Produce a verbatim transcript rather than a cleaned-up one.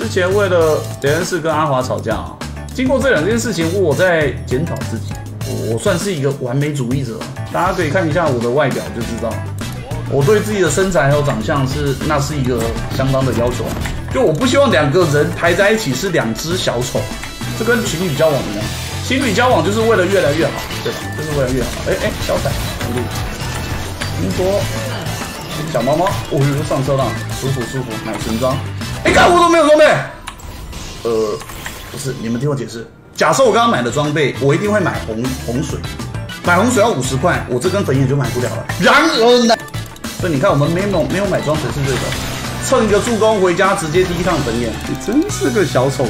之前为了雷恩寺跟阿华吵架啊，经过这两件事情，我在检讨自己。我算是一个完美主义者，大家可以看一下我的外表就知道，我对自己的身材还有长相是那是一个相当的要求。就我不希望两个人排在一起是两只小丑，这跟情侣交往一样，情侣交往就是为了越来越好，对吧？就是为了越好。哎哎，小仔，听说小猫猫，我又上车了，舒服舒服，买裙装。 哎，干我都没有装备。呃，不是，你们听我解释。假设我刚刚买的装备，我一定会买红红水，买红水要五十块，我这根粉眼就买不了了。然而呢，所以你看，我们没有没有买装水是对的，蹭一个助攻回家直接第一趟粉眼，你真是个小丑。